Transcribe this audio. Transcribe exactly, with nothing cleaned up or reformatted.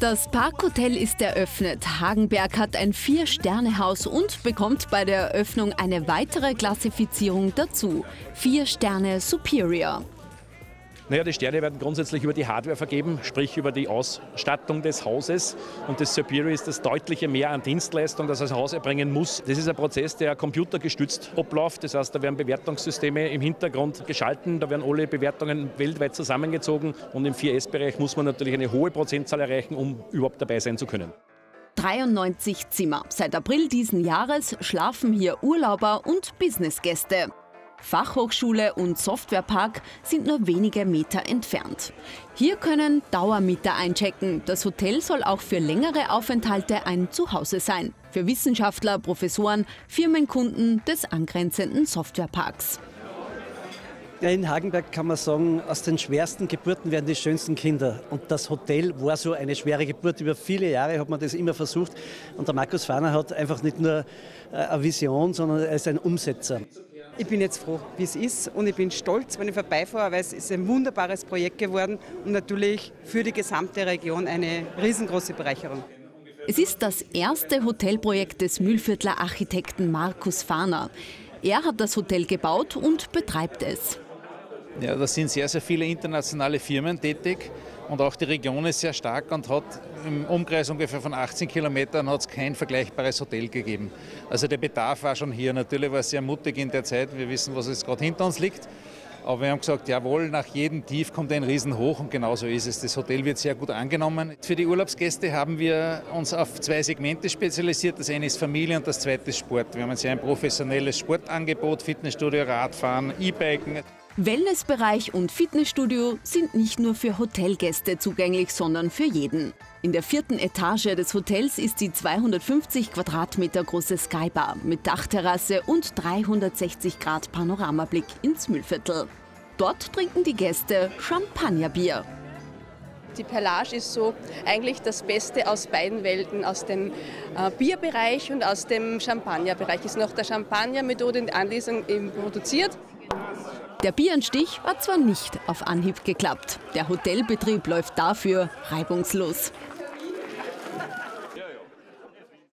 Das Parkhotel ist eröffnet. Hagenberg hat ein Vier-Sterne-Haus und bekommt bei der Eröffnung eine weitere Klassifizierung dazu. Vier Sterne Superior. Naja, die Sterne werden grundsätzlich über die Hardware vergeben, sprich über die Ausstattung des Hauses. Und das Superior ist das deutliche Mehr an Dienstleistung, das das Haus erbringen muss. Das ist ein Prozess, der computergestützt abläuft. Das heißt, da werden Bewertungssysteme im Hintergrund geschalten, da werden alle Bewertungen weltweit zusammengezogen. Und im vier S-Bereich muss man natürlich eine hohe Prozentzahl erreichen, um überhaupt dabei sein zu können. dreiundneunzig Zimmer. Seit April diesen Jahres schlafen hier Urlauber und Businessgäste. Fachhochschule und Softwarepark sind nur wenige Meter entfernt. Hier können Dauermieter einchecken. Das Hotel soll auch für längere Aufenthalte ein Zuhause sein. Für Wissenschaftler, Professoren, Firmenkunden des angrenzenden Softwareparks. In Hagenberg kann man sagen, aus den schwersten Geburten werden die schönsten Kinder. Und das Hotel war so eine schwere Geburt. Über viele Jahre hat man das immer versucht. Und der Markus Fahrner hat einfach nicht nur eine Vision, sondern er ist ein Umsetzer. Ich bin jetzt froh, wie es ist, und ich bin stolz, wenn ich vorbeifahre, weil es ist ein wunderbares Projekt geworden und natürlich für die gesamte Region eine riesengroße Bereicherung. Es ist das erste Hotelprojekt des Mühlviertler Architekten Markus Fahrner. Er hat das Hotel gebaut und betreibt es. Ja, da sind sehr, sehr viele internationale Firmen tätig und auch die Region ist sehr stark und hat im Umkreis ungefähr von achtzehn Kilometern hat's kein vergleichbares Hotel gegeben. Also der Bedarf war schon hier. Natürlich war es sehr mutig in der Zeit. Wir wissen, was jetzt gerade hinter uns liegt. Aber wir haben gesagt, jawohl, nach jedem Tief kommt ein Riesenhoch und genauso ist es. Das Hotel wird sehr gut angenommen. Für die Urlaubsgäste haben wir uns auf zwei Segmente spezialisiert. Das eine ist Familie und das zweite ist Sport. Wir haben ein sehr professionelles Sportangebot, Fitnessstudio, Radfahren, E-Biken. Wellnessbereich und Fitnessstudio sind nicht nur für Hotelgäste zugänglich, sondern für jeden. In der vierten Etage des Hotels ist die zweihundertfünfzig Quadratmeter große Skybar mit Dachterrasse und dreihundertsechzig Grad Panoramablick ins Mühlviertel. Dort trinken die Gäste Champagnerbier. Die Perlage ist so eigentlich das Beste aus beiden Welten, aus dem äh, Bierbereich und aus dem Champagnerbereich. Ist nach der Champagnermethode in Anlehnung eben produziert. Der Bieranstich hat zwar nicht auf Anhieb geklappt. Der Hotelbetrieb läuft dafür reibungslos.